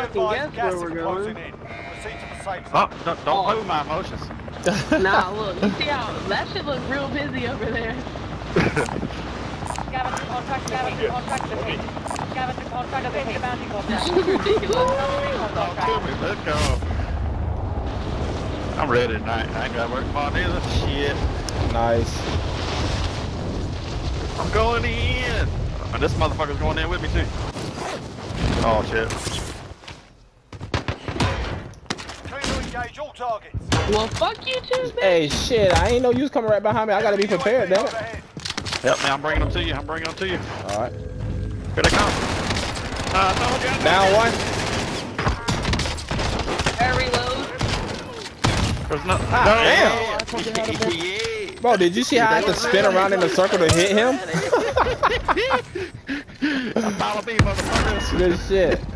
I can guess where we're going. Oh, don't play with my emotions. Nah, look, you see how that shit looks real busy over there. Gavin, contract the paint, the bounty contract. Ridiculous. Let's go. I'm ready tonight. I ain't got work on either. Shit. Nice. I'm going in. And this motherfucker's going in with me too. Oh shit. Well, fuck you too, bitch. Hey, shit, I ain't know you was coming right behind me. I gotta be prepared, damn it. Yep, man, I'm bringing them to you. Alright. Here they come. Down one. Air reload. There's no. Ah, damn. Yeah. Bro, did you see how I had to spin around in a circle to hit him? Follow me, motherfuckers. Good shit.